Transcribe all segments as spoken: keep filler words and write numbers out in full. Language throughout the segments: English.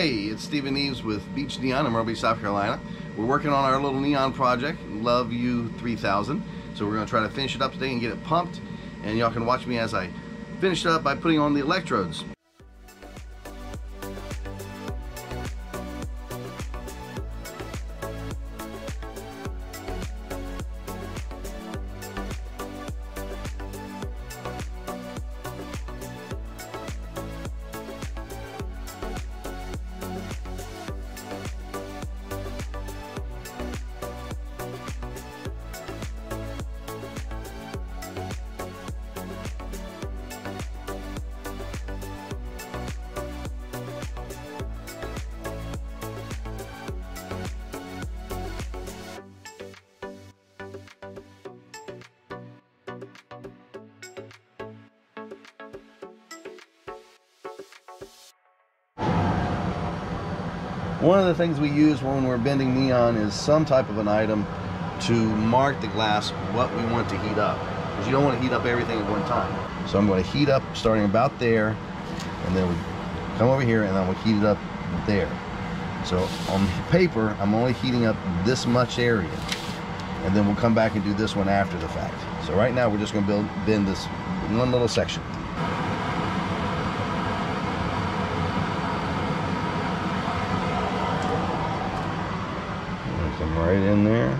Hey, it's Stephen Eves with Beach Neon in Myrtle Beach, South Carolina. We're working on our little neon project, Love You three thousand. So we're going to try to finish it up today and get it pumped. And y'all can watch me as I finish it up by putting on the electrodes. One of the things we use when we're bending neon is some type of an item to mark the glass what we want to heat up, because you don't want to heat up everything at one time. So I'm going to heat up starting about there, and then we come over here and I'm going to heat it up there. So on paper I'm only heating up this much area, and then we'll come back and do this one after the fact. So right now we're just going to build bend this one little section. Come right in there.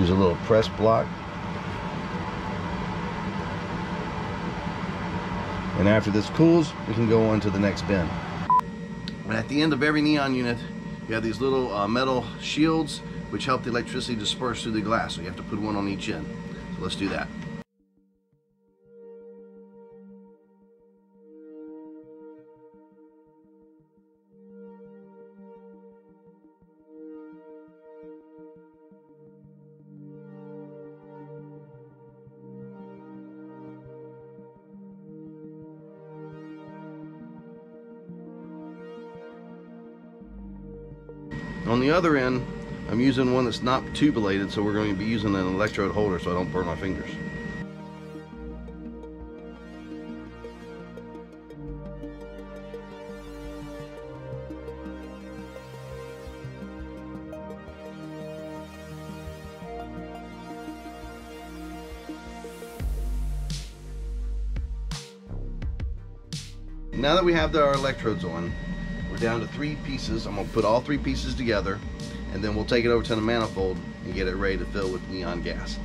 Use a little press block. And after this cools, we can go on to the next bin. And at the end of every neon unit, you have these little uh, metal shields which help the electricity disperse through the glass. So you have to put one on each end. So let's do that. On the other end, I'm using one that's not tubulated, so we're going to be using an electrode holder so I don't burn my fingers. Now that we have our electrodes on, we're down to three pieces. I'm gonna put all three pieces together, and then we'll take it over to the manifold and get it ready to fill with neon gas.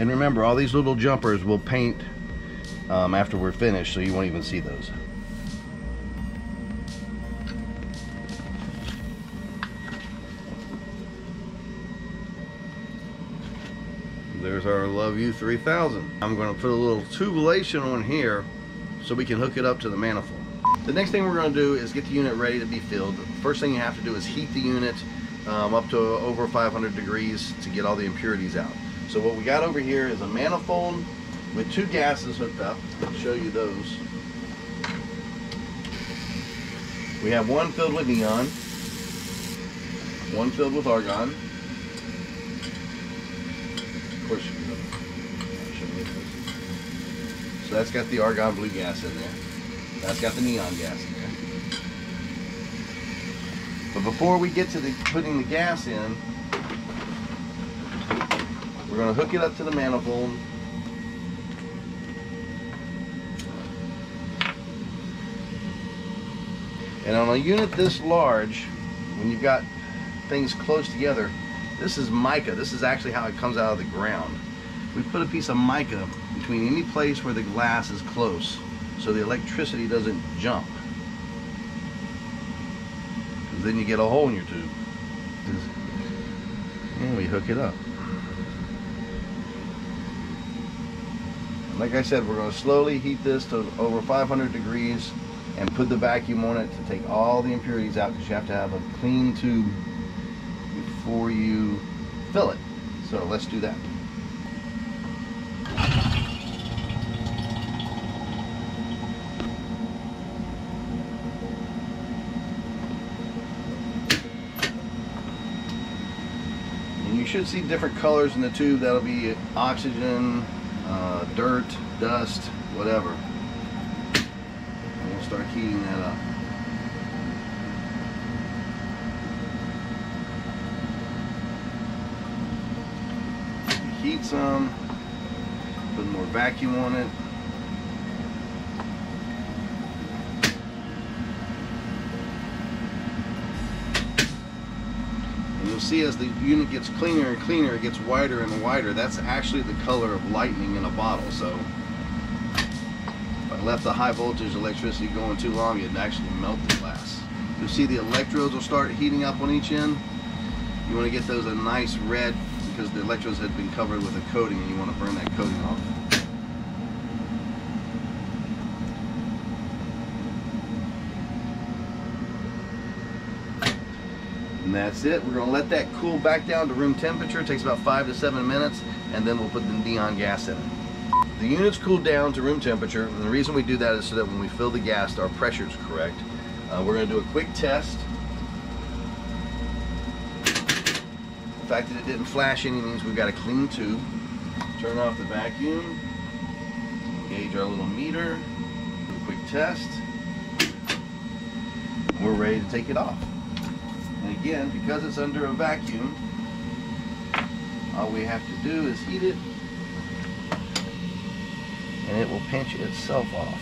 And remember, all these little jumpers will paint um, after we're finished, so you won't even see those. There's our Love You three thousand. I'm going to put a little tubulation on here so we can hook it up to the manifold. The next thing we're going to do is get the unit ready to be filled. The first thing you have to do is heat the unit um, up to over five hundred degrees to get all the impurities out. So what we got over here is a manifold with two gases hooked up. I'll show you those. We have one filled with neon, one filled with argon. Of course, you know, I shouldn't get this. So that's got the argon blue gas in there. That's got the neon gas in there. But before we get to the, putting the gas in, we're going to hook it up to the manifold. And on a unit this large, when you've got things close together, this is mica. This is actually how it comes out of the ground. We put a piece of mica between any place where the glass is close so the electricity doesn't jump. Because then you get a hole in your tube. And we hook it up. Like I said, we're going to slowly heat this to over five hundred degrees and put the vacuum on it to take all the impurities out, because you have to have a clean tube before you fill it. So let's do that. you should see different colors in the tube. That'll be oxygen, uh, dirt, dust, whatever. And we'll start heating that up. Heat some, put more vacuum on it. And you'll see as the unit gets cleaner and cleaner, it gets wider and wider. That's actually the color of lightning in a bottle. So if I left the high voltage electricity going too long, it'd actually melt the glass. You'll see the electrodes will start heating up on each end. You want to get those a nice red, because the electrodes had been covered with a coating and you want to burn that coating off. And that's it. We're going to let that cool back down to room temperature. It takes about five to seven minutes, and then we'll put the neon gas in it. The unit's cooled down to room temperature, and the reason we do that is so that when we fill the gas, our pressure's correct. Uh, we're going to do a quick test. The fact that it didn't flash any means we've got a clean tube. Turn off the vacuum, engage our little meter, do a quick test. We're ready to take it off. And again, because it's under a vacuum, all we have to do is heat it, and it will pinch itself off.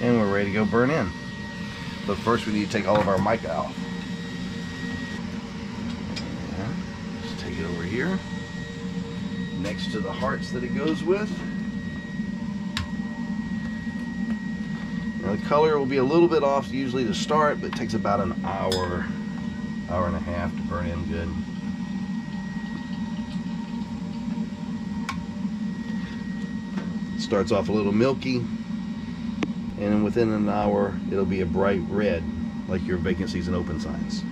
And we're ready to go burn in. But first we need to take all of our mica off. Over here next to the hearts that it goes with. Now the color will be a little bit off usually to start, but it takes about an hour hour and a half to burn in good. It starts off a little milky, and within an hour it'll be a bright red like your vacancies and open signs.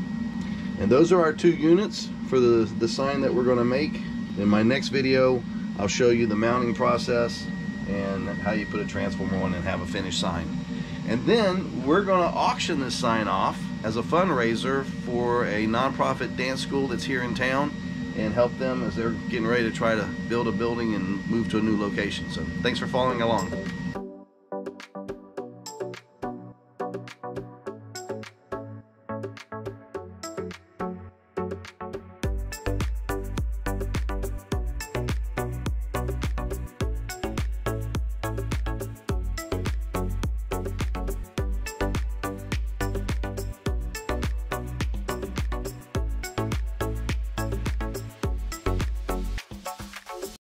And those are our two units for the, the sign that we're going to make. In my next video, I'll show you the mounting process and how you put a transformer on and have a finished sign. And then we're going to auction this sign off as a fundraiser for a nonprofit dance school that's here in town, and help them as they're getting ready to try to build a building and move to a new location. So thanks for following along.